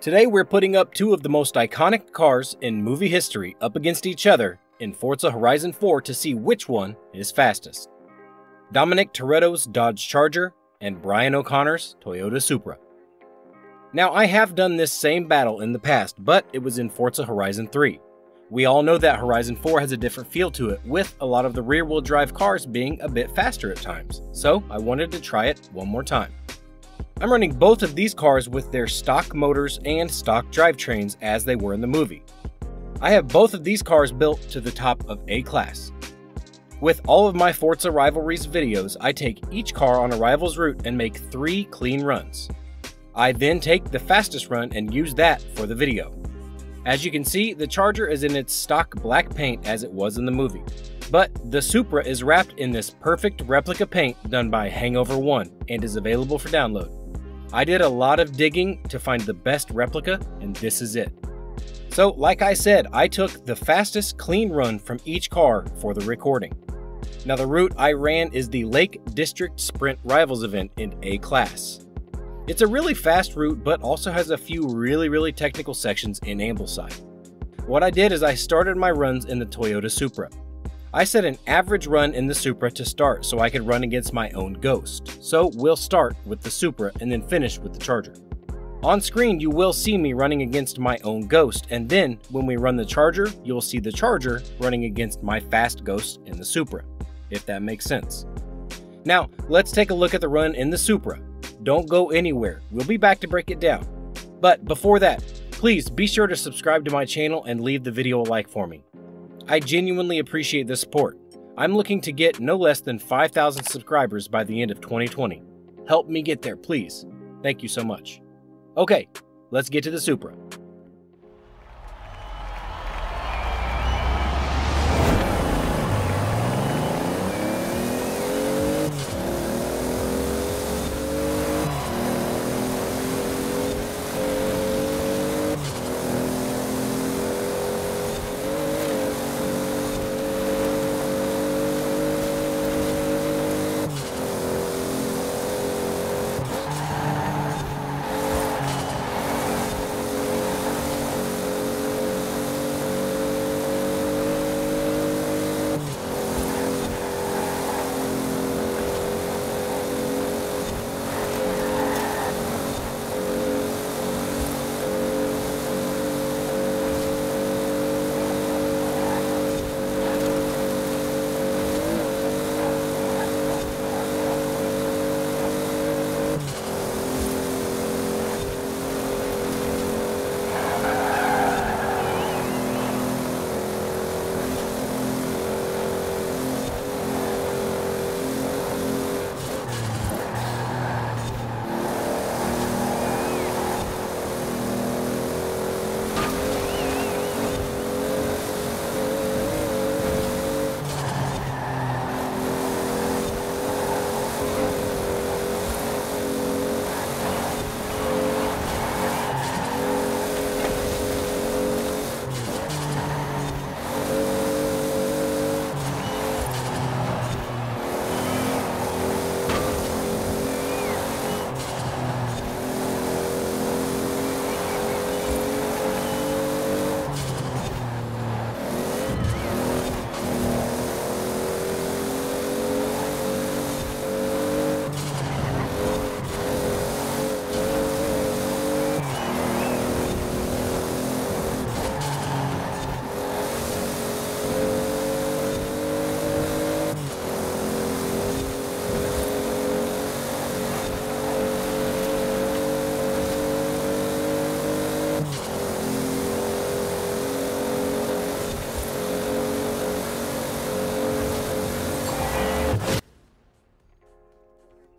Today we're putting up two of the most iconic cars in movie history up against each other in Forza Horizon 4 to see which one is fastest. Dominic Toretto's Dodge Charger and Brian O'Connor's Toyota Supra. Now, I have done this same battle in the past, but it was in Forza Horizon 3. We all know that Horizon 4 has a different feel to it, with a lot of the rear-wheel drive cars being a bit faster at times, so I wanted to try it one more time. I'm running both of these cars with their stock motors and stock drivetrains as they were in the movie. I have both of these cars built to the top of A class. With all of my Forza Rivalries videos, I take each car on a rival's route and make 3 clean runs. I then take the fastest run and use that for the video. As you can see, the Charger is in its stock black paint as it was in the movie, but the Supra is wrapped in this perfect replica paint done by HangovR1 and is available for download. I did a lot of digging to find the best replica, and this is it. So, like I said, I took the fastest clean run from each car for the recording. Now, the route I ran is the Lake District Sprint Rivals event in A class. It's a really fast route, but also has a few really technical sections in Ambleside. What I did is I started my runs in the Toyota Supra. I set an average run in the Supra to start so I could run against my own ghost. So we'll start with the Supra and then finish with the Charger. On screen, you will see me running against my own ghost, and then when we run the Charger, you'll see the Charger running against my fast ghost in the Supra, if that makes sense. Now, let's take a look at the run in the Supra. Don't go anywhere, we'll be back to break it down. But before that, please be sure to subscribe to my channel and leave the video a like for me. I genuinely appreciate the support. I'm looking to get no less than 5,000 subscribers by the end of 2020. Help me get there, please. Thank you so much. Okay, let's get to the Supra.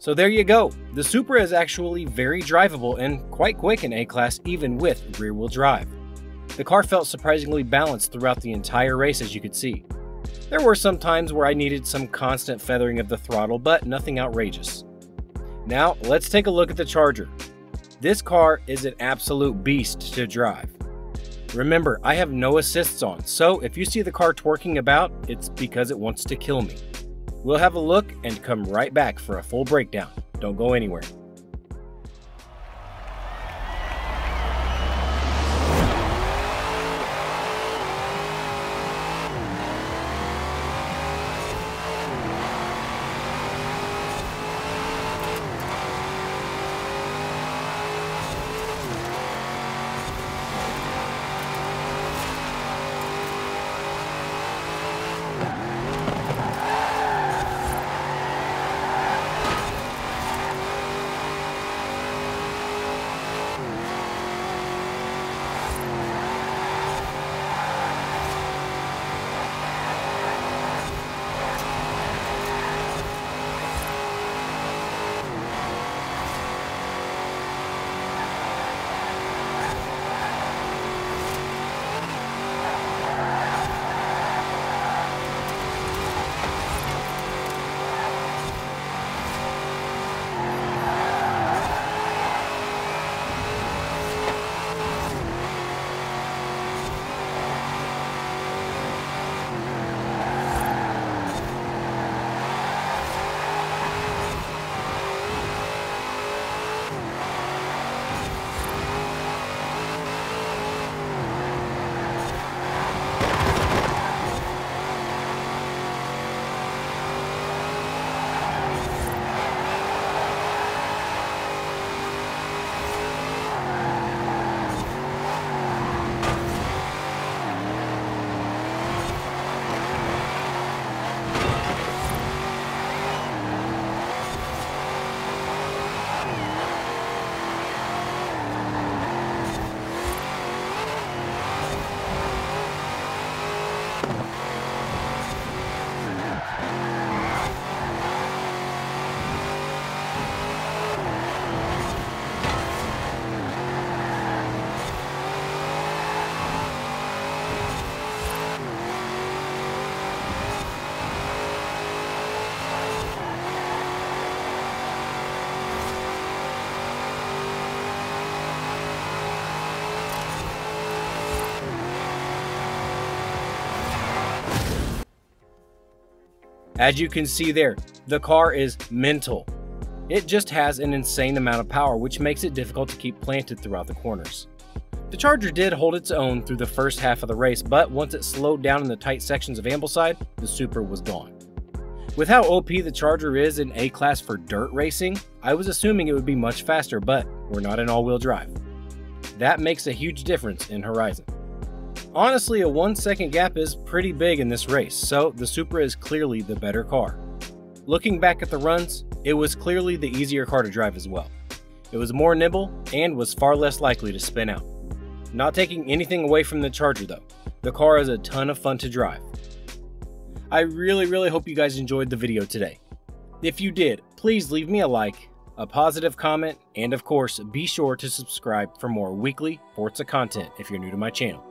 So there you go, the Supra is actually very drivable and quite quick in A-Class even with rear-wheel drive. The car felt surprisingly balanced throughout the entire race, as you could see. There were some times where I needed some constant feathering of the throttle, but nothing outrageous. Now let's take a look at the Charger. This car is an absolute beast to drive. Remember, I have no assists on, so if you see the car twerking about, it's because it wants to kill me. We'll have a look and come right back for a full breakdown. Don't go anywhere. As you can see there, the car is mental. It just has an insane amount of power, which makes it difficult to keep planted throughout the corners. The Charger did hold its own through the first half of the race, but once it slowed down in the tight sections of Ambleside, the Supra was gone. With how OP the Charger is in A-Class for dirt racing, I was assuming it would be much faster, but we're not in all-wheel drive. That makes a huge difference in Horizon. Honestly, a 1-second gap is pretty big in this race, so the Supra is clearly the better car. Looking back at the runs, it was clearly the easier car to drive as well. It was more nimble and was far less likely to spin out. Not taking anything away from the Charger though, the car is a ton of fun to drive. I really hope you guys enjoyed the video today. If you did, please leave me a like, a positive comment, and of course, be sure to subscribe for more weekly Forza content if you're new to my channel.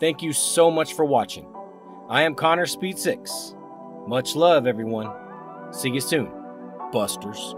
Thank you so much for watching. I am ConnerSpeed6. Much love, everyone. See you soon, busters.